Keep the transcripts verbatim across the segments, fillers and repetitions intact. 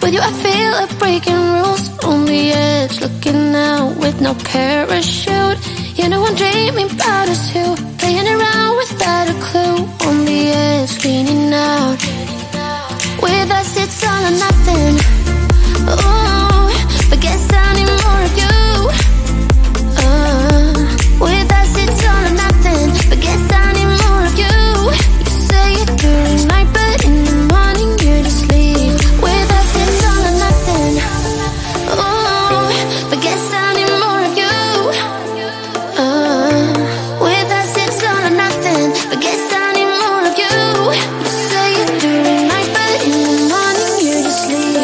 With you I feel like breaking rules. On the edge, looking out with no parachute. You know I'm dreaming about us who playing around without a clue. On the edge, leaning out. With us it's all or nothing. Ooh, but guess I need more of you. uh, With us it's all or nothing. But guess I need more of you. You say it during the night, but in the morning you just leave. With us it's all or nothing. Ooh, but guess I need more of you. uh, With us it's all or nothing. But guess I need more of you. You say it during the night, but in the morning you just leave.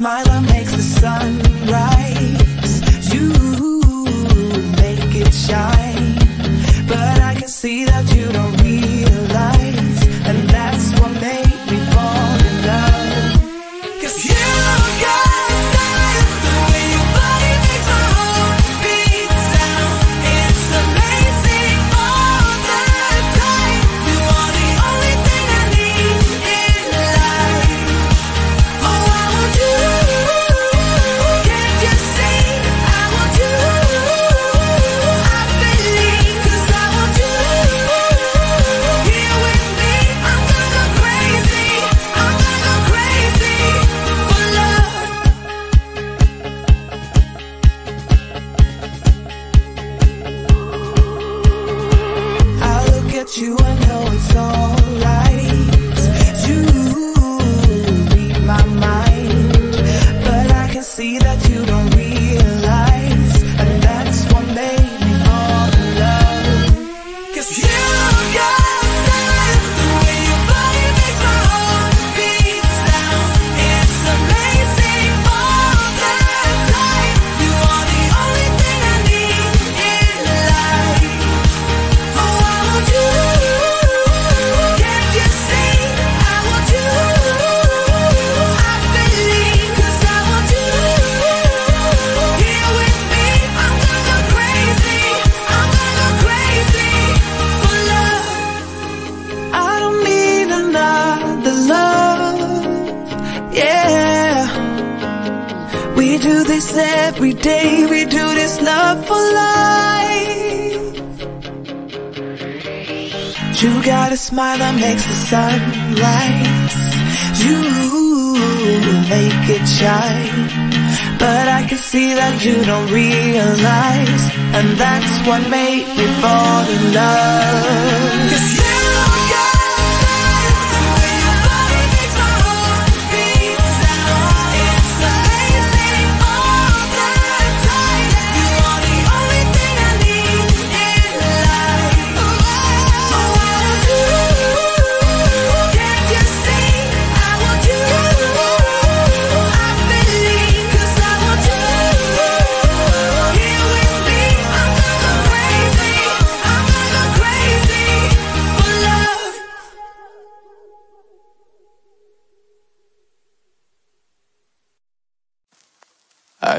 smile that makes the sun rise. You make it shine, but I can see that you don't realize, and that's what made me fall in love. 'Cause you got a style, the way your body makes my heart beat sound. It's amazing all the time. You are the only thing I need in life. Oh, I want you. Can't you see? I want you. I believe, 'cause I want you here with me. I'm gonna go crazy. I'm gonna go crazy for love. I look at you and know it's all right. You read my mind, but I can see that you don't realize, and that's what made me fall in love. 'Cause you got style, the way your body makes my heart beat sound. It's amazing all the time. You are the only thing I need in life. Oh, I want you. Can't you see? I want you. I believe, 'cause I want you here with me. I'm gonna go crazy. I'm gonna go crazy for love. I don't need another love, yeah. We do this every day, we do this love for life. You got a smile that makes the sun rise. You make it shine, but I can see that you don't realize, and that's what made me fall in love. 'Cause you got style, the way your body makes my heart beat sound. It's amazing all the time. You are the only thing I need in life. Oh, I want you. Can't you see? I want you. I believe, 'cause I want you here with me. I'm gonna go crazy. I'm gonna go crazy for love. I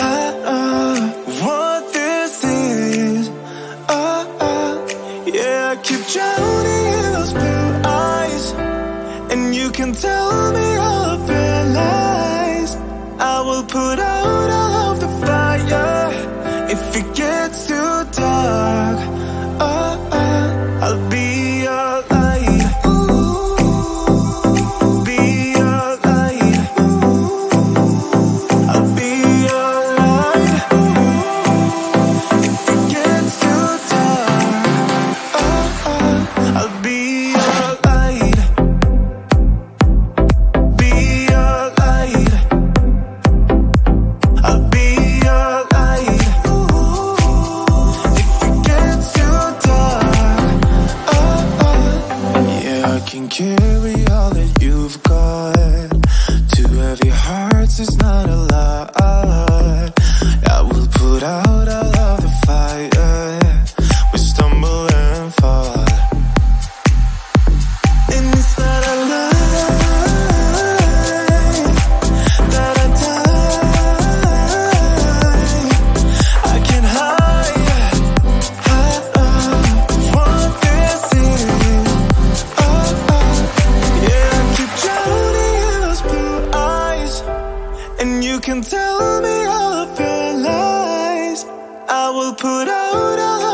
hide uh, what this is. Oh, oh, yeah, I keep drowning in those blue eyes, and you can tell me all of your lies. I will put out all of the fire if it gets too dark. Oh, oh, I'll be your light. Be your light. I'll be your light. If it gets too dark, oh, oh, I'll be your light. Be your light. I'll be your light. If it gets too dark, oh, oh. Yeah, I can carry all that you've got. Two heavy hearts is not a lot. I will put out all of the fire. We stumble and fall. And it's not a lie that I die. I can hide, hide uh, what this is. Oh, oh, yeah, I keep drowning in those blue eyes, and you can tell me all of your lies. I will put out all